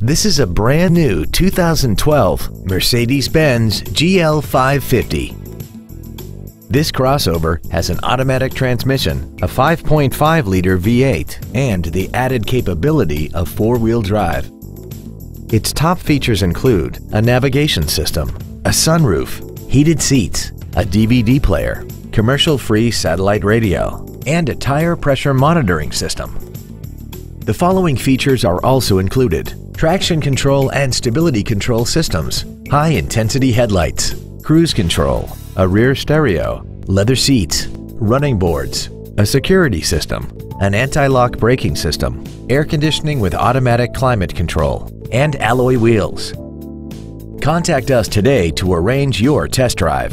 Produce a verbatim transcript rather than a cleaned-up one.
This is a brand new two thousand twelve Mercedes-Benz G L five fifty. This crossover has an automatic transmission, a five point five liter V eight, and the added capability of four-wheel drive. Its top features include a navigation system, a sunroof, heated seats, a D V D player, commercial-free satellite radio, and a tire pressure monitoring system. The following features are also included: traction control and stability control systems, high-intensity headlights, cruise control, a rear stereo, leather seats, running boards, a security system, an anti-lock braking system, air conditioning with automatic climate control, and alloy wheels. Contact us today to arrange your test drive.